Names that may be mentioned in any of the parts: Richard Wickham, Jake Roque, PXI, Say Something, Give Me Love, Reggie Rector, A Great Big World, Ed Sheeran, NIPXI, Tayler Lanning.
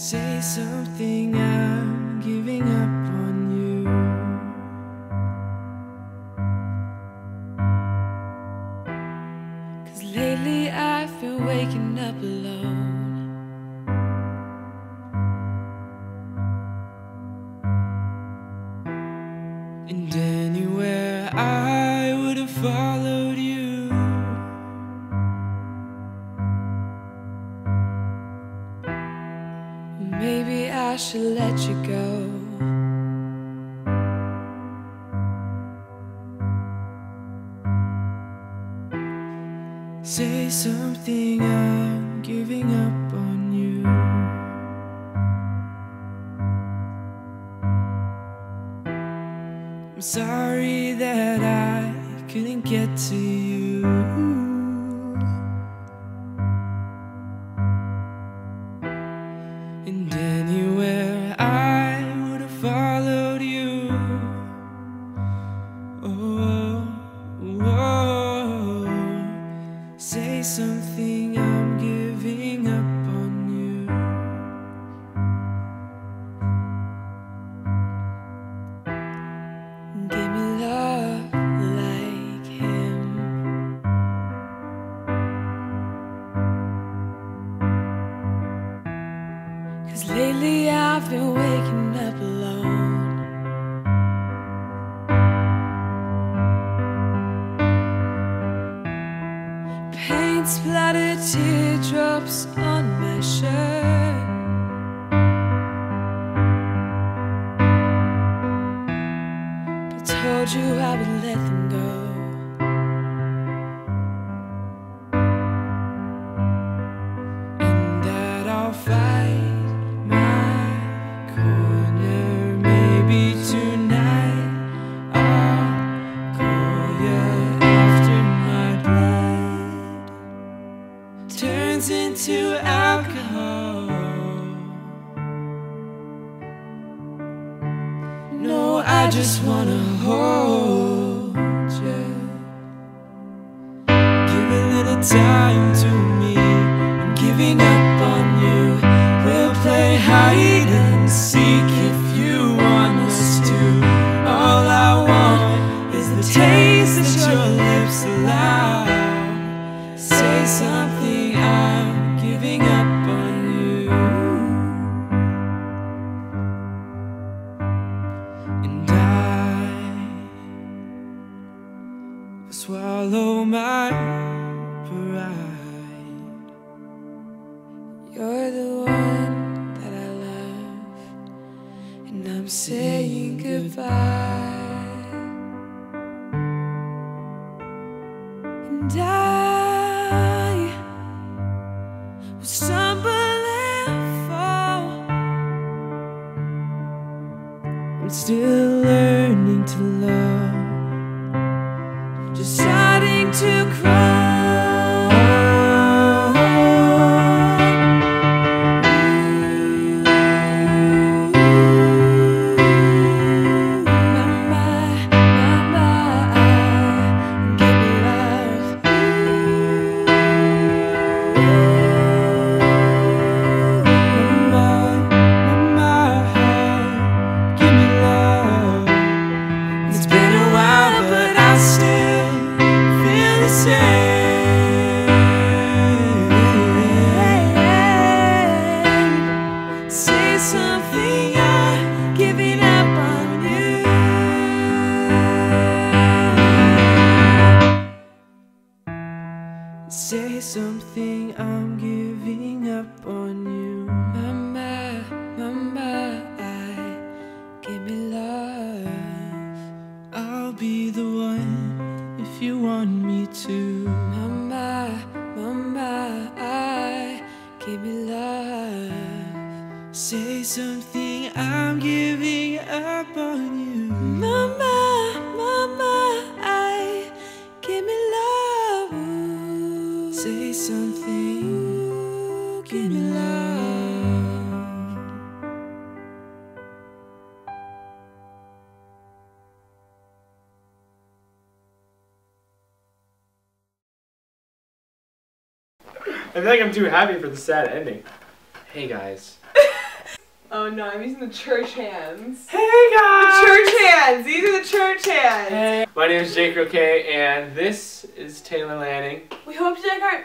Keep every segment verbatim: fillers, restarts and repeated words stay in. Say something, I'm giving up on you. Cause lately I've been waking up alone, and anywhere I would have followed you. Maybe I should let you go. Say something, I'm giving up on you. I'm sorry that I couldn't get to you. And anywhere I would have followed you. Oh, oh, oh. Say something, I'm giving up on you. Give me love like him. Cause lately I've been waking up alone. Paint splattered teardrops on my shirt, but told you I would let them go. Into alcohol. No, I just wanna hold you. Give a little time to me. I'm giving up on you. We'll play hide and seek if you want us to. All I want is the taste that your lips allow. Say something, I'm giving up on you. And I will swallow my pride. You're the one that I love, and I'm saying goodbye. And I stumble and fall. I'm still learning to love, just starting to cry. Say something, I'm giving up on you. Mama, mama, I give me love. I'll be the one if you want me to. Mama, mama, I give me love. Say something, I'm giving up on you. Mama, mama, I give me love. Say something, ooh, give me love. I feel like I'm too happy for the sad ending. Hey guys. Oh no, I'm using the church hands. Hey guys! The church hands! These are the church hands! Hey. My name is Jake Roque and this is Tayler Lanning. We hope you like our...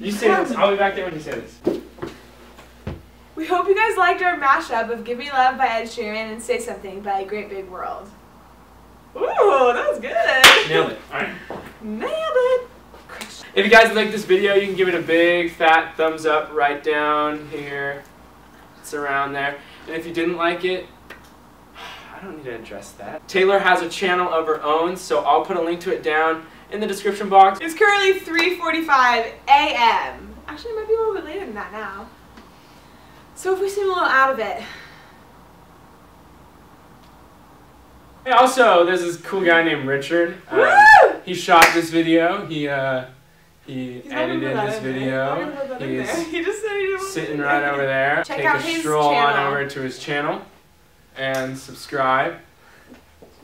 You say this. I'll be back there when you say this. We hope you guys liked our mashup of Give Me Love by Ed Sheeran and Say Something by A Great Big World. Ooh, that was good! Nailed it. Alright. Nailed it! If you guys like this video, you can give it a big fat thumbs up right down here. It's around there. And if you didn't like it, I don't need to address that. Tayler has a channel of her own, so I'll put a link to it down in the description box. It's currently three forty-five A M Actually, it might be a little bit later than that now. So if we seem a little out of it. Hey, also, there's this cool guy named Richard. Um, he shot this video. He, uh... He He's edited this video. He's he just said he sitting right there. Over there. Check Take out a his stroll channel. on over to his channel and subscribe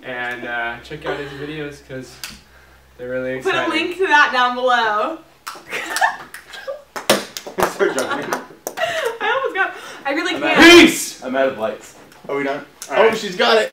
and uh, check out his videos because they're really exciting. Put a link to that down below. I'm so joking. I almost got. I really I'm can't. Peace. I'm out of lights. Are we done? All right. Oh, she's got it.